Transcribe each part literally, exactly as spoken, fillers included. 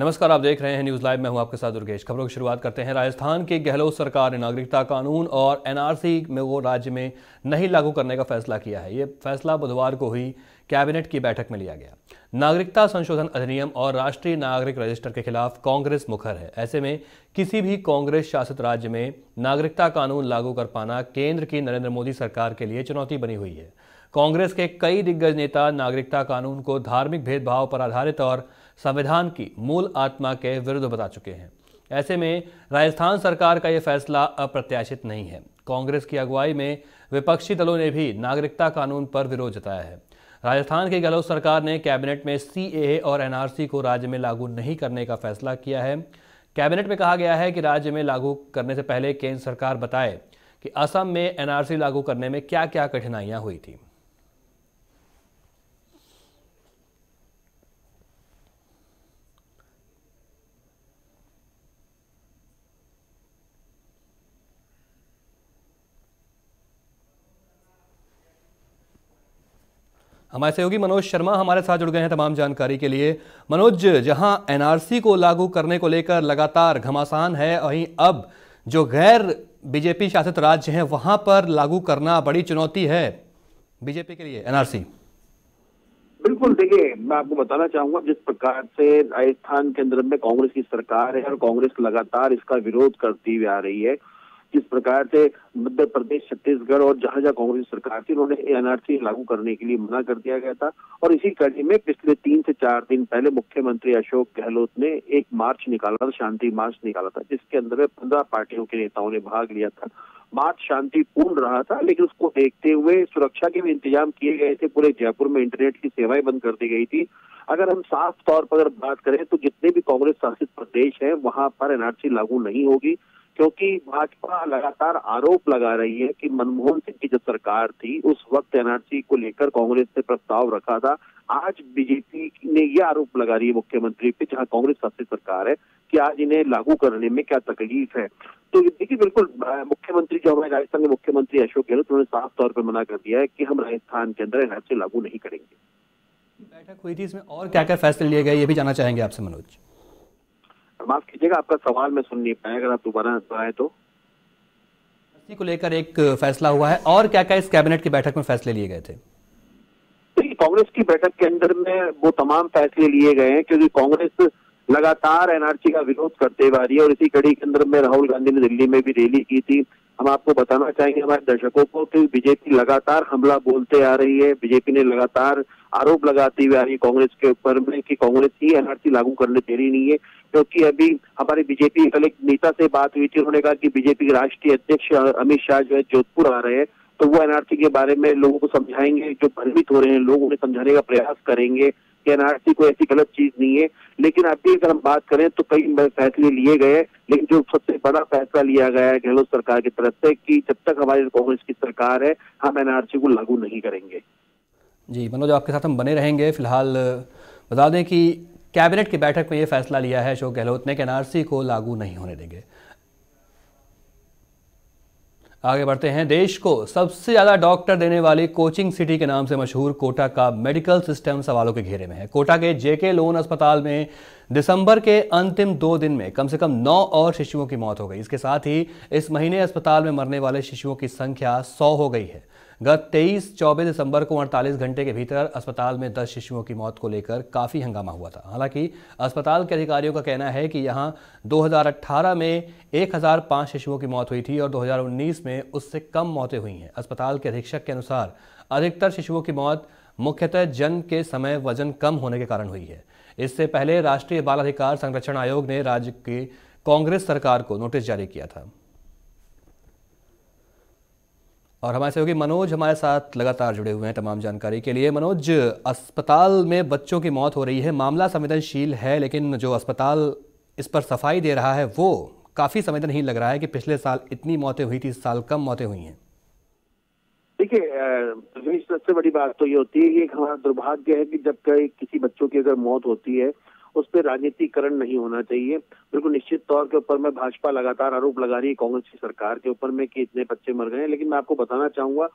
नमस्कार, आप देख रहे हैं न्यूज़ लाइव। मैं हूं आपके साथ दुर्गेश। खबरों की शुरुआत करते हैं। राजस्थान की गहलोत सरकार ने नागरिकता कानून और एनआरसी में वो राज्य में नहीं लागू करने का फैसला किया है। ये फैसला बुधवार को हुई कैबिनेट की बैठक में लिया गया। नागरिकता संशोधन अधिनियम और राष्ट्रीय नागरिक रजिस्टर के खिलाफ कांग्रेस मुखर है। ऐसे में किसी भी कांग्रेस शासित राज्य में नागरिकता कानून लागू कर पाना केंद्र की नरेंद्र मोदी सरकार के लिए चुनौती बनी हुई है। कांग्रेस के कई दिग्गज नेता नागरिकता कानून को धार्मिक भेदभाव पर आधारित और संविधान की मूल आत्मा के विरुद्ध बता चुके हैं। ऐसे में राजस्थान सरकार का यह फैसला अप्रत्याशित नहीं है। कांग्रेस की अगुवाई में विपक्षी दलों ने भी नागरिकता कानून पर विरोध जताया है। राजस्थान की गहलोत सरकार ने कैबिनेट में सीएए और एनआरसी को राज्य में लागू नहीं करने का फैसला किया है। कैबिनेट में कहा गया है कि राज्य में लागू करने से पहले केंद्र सरकार बताए कि असम में एनआरसी लागू करने में क्या क्या कठिनाइयाँ हुई थी। हमारे सहयोगी मनोज शर्मा हमारे साथ जुड़ गए हैं तमाम जानकारी के लिए। मनोज, जहां एनआरसी को लागू करने को लेकर लगातार घमासान है, वहीं अब जो गैर बीजेपी शासित राज्य हैं वहां पर लागू करना बड़ी चुनौती है बीजेपी के लिए एनआरसी। बिल्कुल, देखिए मैं आपको बताना चाहूंगा, जिस प्रकार से राजस्थान के अंदर में कांग्रेस की सरकार है और कांग्रेस लगातार इसका विरोध करती हुई आ रही है, जिस प्रकार से मध्य प्रदेश, छत्तीसगढ़ और जहां जहां कांग्रेस सरकार थी उन्होंने एनआरसी लागू करने के लिए मना कर दिया गया था। और इसी कड़ी में पिछले तीन से चार दिन पहले मुख्यमंत्री अशोक गहलोत ने एक मार्च निकाला था, शांति मार्च निकाला था, जिसके अंदर में पंद्रह पार्टियों के नेताओं ने भाग लिया था। मार्च शांतिपूर्ण रहा था, लेकिन उसको देखते हुए सुरक्षा के भी इंतजाम किए गए थे। पूरे जयपुर में इंटरनेट की सेवाएं बंद कर दी गई थी। अगर हम साफ तौर पर अगर बात करें तो जितने भी कांग्रेस शासित प्रदेश हैं वहां पर एनआरसी लागू नहीं होगी, क्योंकि भाजपा लगातार आरोप लगा रही है कि मनमोहन सिंह की जो सरकार थी उस वक्त एनआरसी को लेकर कांग्रेस ने प्रस्ताव रखा था। आज बीजेपी ने यह आरोप लगा रही है मुख्यमंत्री पे, जहां कांग्रेस शासित सरकार है, कि आज इन्हें लागू करने में क्या तकलीफ है। तो देखिए, बिल्कुल मुख्यमंत्री जो हमारे राजस्थान के मुख्यमंत्री अशोक गहलोत, उन्होंने साफ तौर पर मना कर दिया है कि हम राजस्थान के अंदर एनआरसी लागू नहीं करेंगे। बैठक हुई थी, इसमें और क्या क्या फैसले लिए गए ये भी जानना चाहेंगे आपसे मनोज। माफ कीजिएगा, आपका सवाल मैं सुन नहीं पाया, अगर आप दोबारा आए तो। एनआरसी को लेकर एक फैसला हुआ है, और क्या क्या इस कैबिनेट की बैठक में फैसले लिए गए थे? कांग्रेस की बैठक के अंदर में वो तमाम फैसले लिए गए हैं, क्योंकि कांग्रेस लगातार एनआरसी का विरोध करते हुए आ रही है। और इसी कड़ी के अंदर में राहुल गांधी ने दिल्ली में भी रैली की थी। हम आपको बताना चाहेंगे हमारे दर्शकों को कि बीजेपी लगातार हमला बोलते आ रही है। बीजेपी ने लगातार आरोप लगाती हुई आ रही है कांग्रेस के ऊपर में कि कांग्रेस ही एनआरसी लागू करने दे रही नहीं है, क्योंकि अभी हमारी बीजेपी कल एक नेता से बात हुई थी, उन्होंने कहा कि बीजेपी के राष्ट्रीय अध्यक्ष अमित शाह जो है जोधपुर आ रहे हैं, तो वो एनआरसी के बारे में लोगों को समझाएंगे। जो भ्रमित हो रहे हैं लोग, उन्हें समझाने का प्रयास करेंगे कि एनआरसी कोई ऐसी गलत चीज नहीं है। लेकिन अभी अगर हम बात करें तो कई फैसले लिए गए, लेकिन जो सबसे बड़ा फैसला लिया गया है गहलोत सरकार की तरफ से कि जब तक हमारी कांग्रेस की सरकार है हम एनआरसी को लागू नहीं करेंगे। जी मनोज, आपके साथ हम बने रहेंगे। फिलहाल बता दें कि कैबिनेट की बैठक में ये फैसला लिया है अशोक गहलोत ने कि एनआरसी को लागू नहीं होने देंगे। आगे बढ़ते हैं। देश को सबसे ज़्यादा डॉक्टर देने वाली कोचिंग सिटी के नाम से मशहूर कोटा का मेडिकल सिस्टम सवालों के घेरे में है। कोटा के जेके लोन अस्पताल में दिसंबर के अंतिम दो दिन में कम से कम नौ और शिशुओं की मौत हो गई। इसके साथ ही इस महीने अस्पताल में मरने वाले शिशुओं की संख्या सौ हो गई है। गत तेईस चौबीस दिसंबर को अड़तालीस घंटे के भीतर अस्पताल में दस शिशुओं की मौत को लेकर काफ़ी हंगामा हुआ था। हालांकि अस्पताल के अधिकारियों का कहना है कि यहां दो हज़ार अठारह में एक हज़ार पाँच शिशुओं की मौत हुई थी और दो हज़ार उन्नीस में उससे कम मौतें हुई हैं। अस्पताल के अधीक्षक के अनुसार अधिकतर शिशुओं की मौत मुख्यतः जन्म के समय वजन कम होने के कारण हुई है। इससे पहले राष्ट्रीय बाल अधिकार संरक्षण आयोग ने राज्य की कांग्रेस सरकार को नोटिस जारी किया था। और हमारे सहयोगी मनोज हमारे साथ लगातार जुड़े हुए हैं तमाम जानकारी के लिए। मनोज, अस्पताल में बच्चों की मौत हो रही है, मामला संवेदनशील है, लेकिन जो अस्पताल इस पर सफाई दे रहा है वो काफ़ी संवेदनहीन लग रहा है कि पिछले साल इतनी मौतें हुई थी, इस साल कम मौतें हुई हैं। देखिए, सबसे बड़ी बात तो ये होती है कि हमारा दुर्भाग्य है कि जब कहीं किसी बच्चों की अगर मौत होती है उस पर राजनीतिकरण नहीं होना चाहिए। बिल्कुल निश्चित तौर के ऊपर में भाजपा लगातार आरोप लगा रही है कांग्रेस की सरकार के ऊपर में कि इतने बच्चे मर गए हैं, लेकिन मैं आपको बताना चाहूंगा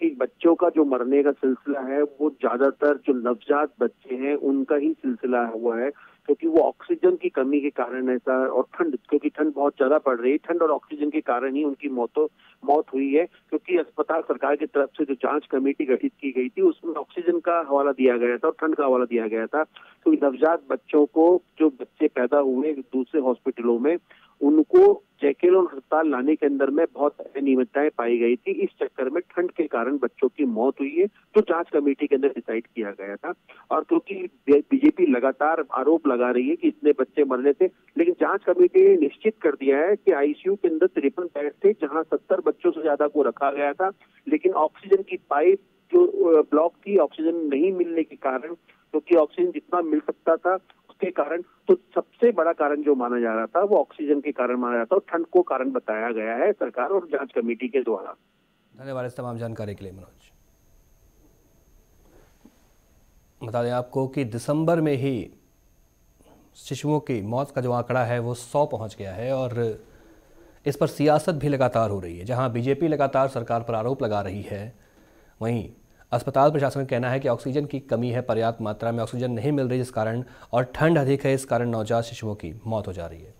कि बच्चों का जो मरने का सिलसिला है वो ज्यादातर जो नवजात बच्चे हैं उनका ही सिलसिला हुआ है। क्योंकि वो ऑक्सीजन की कमी के कारण ऐसा, और ठंड, क्योंकि ठंड बहुत ज्यादा पड़ रही है, ठंड और ऑक्सीजन के कारण ही उनकी मौतों मौत हुई है। क्योंकि अस्पताल सरकार की तरफ से जो जांच कमेटी गठित की गई थी उसमें ऑक्सीजन का हवाला दिया गया था और ठंड का हवाला दिया गया था। तो नवजात बच्चों को, जो बच्चे पैदा हुए दूसरे हॉस्पिटलों में, उनको जैकेलोन अस्पताल लाने के अंदर में बहुत अनियमितताएं पाई गई थी। इस चक्कर में ठंड के कारण बच्चों की मौत हुई है, जो जांच कमेटी के अंदर डिसाइड किया गया था। और क्योंकि बीजेपी लगातार आरोप लगा रही है कि इतने बच्चे मरने थे, लेकिन जांच कमेटी ने निश्चित कर दिया है कि आईसीयू के अंदर तिरपन बेड थे जहां सत्तर बच्चों से ज्यादा को रखा गया था, लेकिन ऑक्सीजन की पाइप जो ब्लॉक थी, ऑक्सीजन नहीं मिलने के कारण, क्योंकि ऑक्सीजन जितना मिल सकता था उसके कारण, तो सबसे बड़ा कारण जो माना जा रहा था वो ऑक्सीजन के कारण माना जाता है, और ठंड को कारण बताया गया है सरकार और जांच कमेटी के द्वारा। धन्यवाद इस तमाम जानकारी के लिए मनोज। बता दें आपको कि दिसंबर में ही शिशुओं की मौत का जो आंकड़ा है वो सौ पहुंच गया है, और इस पर सियासत भी लगातार हो रही है। जहां बीजेपी लगातार सरकार पर आरोप लगा रही है, वहीं अस्पताल प्रशासन का कहना है कि ऑक्सीजन की कमी है, पर्याप्त मात्रा में ऑक्सीजन नहीं मिल रही जिस कारण, और ठंड अधिक है इस कारण नवजात शिशुओं की मौत हो जा रही है।